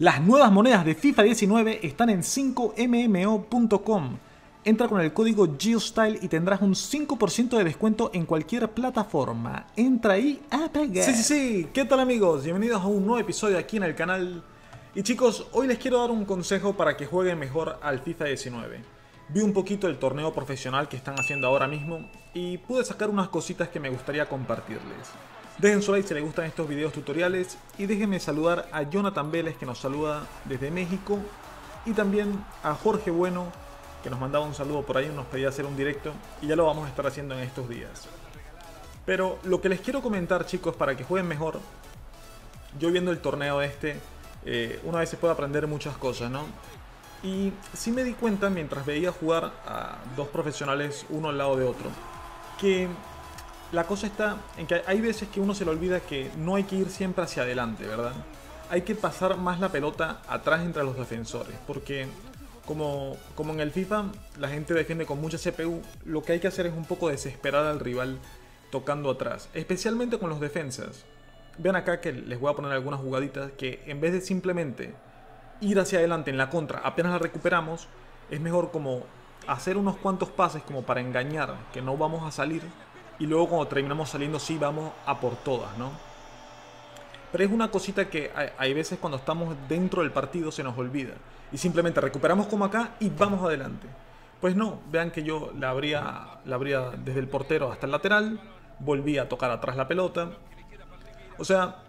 Las nuevas monedas de FIFA 19 están en 5MMO.com. Entra con el código Giustyle y tendrás un 5% de descuento en cualquier plataforma. Entra ahí a pegar. Sí. ¿Qué tal, amigos? Bienvenidos a un nuevo episodio aquí en el canal. Y chicos, hoy les quiero dar un consejo para que jueguen mejor al FIFA 19. Vi un poquito el torneo profesional que están haciendo ahora mismo y pude sacar unas cositas que me gustaría compartirles. Dejen su like si les gustan estos videos tutoriales y déjenme saludar a Jonathan Vélez, que nos saluda desde México, y también a Jorge Bueno, que nos mandaba un saludo por ahí, nos pedía hacer un directo y ya lo vamos a estar haciendo en estos días. Pero lo que les quiero comentar, chicos, para que jueguen mejor, yo viendo el torneo este, una vez se puede aprender muchas cosas, ¿no? Y sí me di cuenta mientras veía jugar a dos profesionales uno al lado de otro, que la cosa está en que hay veces que uno se le olvida que no hay que ir siempre hacia adelante, ¿verdad? Hay que pasar más la pelota atrás entre los defensores, porque como en el FIFA la gente defiende con mucha CPU, lo que hay que hacer es un poco desesperar al rival tocando atrás, especialmente con los defensas. Vean acá que les voy a poner algunas jugaditas que en vez de simplemente ir hacia adelante en la contra, apenas la recuperamos, es mejor como hacer unos cuantos pases como para engañar que no vamos a salir. Y luego cuando terminamos saliendo sí vamos a por todas, ¿no? Pero es una cosita que hay veces cuando estamos dentro del partido se nos olvida. Y simplemente recuperamos como acá y vamos adelante. Pues no, vean que yo la abría desde el portero hasta el lateral. Volví a tocar atrás la pelota. O sea,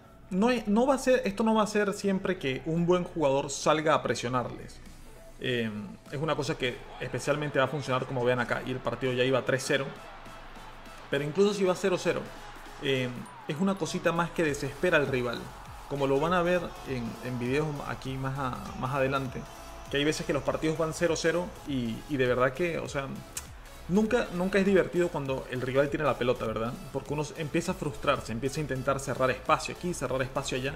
esto no va a ser siempre que un buen jugador salga a presionarles. Es una cosa que especialmente va a funcionar como vean acá. Y el partido ya iba 3-0. Pero incluso si va 0-0, es una cosita más que desespera al rival. Como lo van a ver en videos aquí más adelante, que hay veces que los partidos van 0-0 y de verdad que, o sea, nunca es divertido cuando el rival tiene la pelota, ¿verdad? Porque uno empieza a frustrarse, empieza a intentar cerrar espacio aquí, cerrar espacio allá.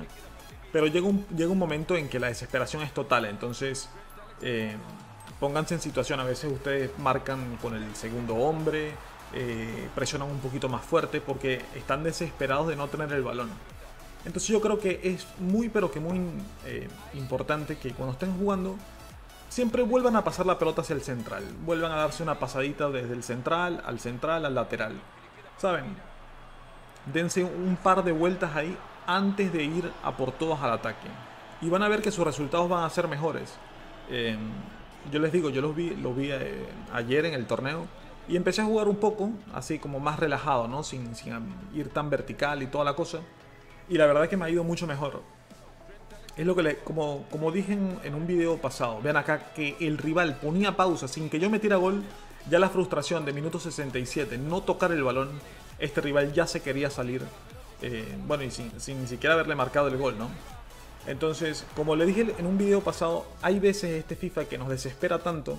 Pero llega un momento en que la desesperación es total, entonces pónganse en situación. A veces ustedes marcan con el segundo hombre, presionan un poquito más fuerte porque están desesperados de no tener el balón. Entonces yo creo que es muy pero que muy importante que cuando estén jugando siempre vuelvan a pasar la pelota hacia el central, vuelvan a darse una pasadita desde el central, al lateral, ¿saben? Dense un par de vueltas ahí antes de ir a por todas al ataque y van a ver que sus resultados van a ser mejores. Yo les digo, yo los vi ayer en el torneo. Y empecé a jugar un poco, así como más relajado, ¿no? Sin ir tan vertical y toda la cosa. Y la verdad es que me ha ido mucho mejor. Es lo que como dije en un video pasado. Vean acá que el rival ponía pausa sin que yo metiera gol. Ya la frustración de minuto 67, no tocar el balón. Este rival ya se quería salir. Bueno, y sin ni siquiera haberle marcado el gol, ¿no? Entonces, como le dije en un video pasado, hay veces este FIFA que nos desespera tanto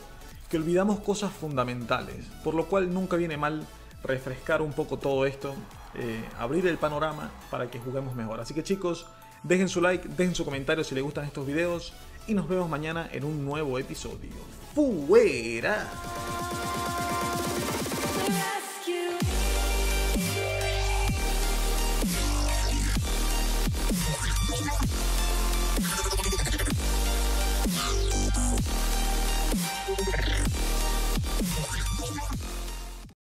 que olvidamos cosas fundamentales, por lo cual nunca viene mal refrescar un poco todo esto, abrir el panorama para que juguemos mejor. Así que chicos, dejen su like, dejen su comentario si les gustan estos videos y nos vemos mañana en un nuevo episodio. ¡Fuera!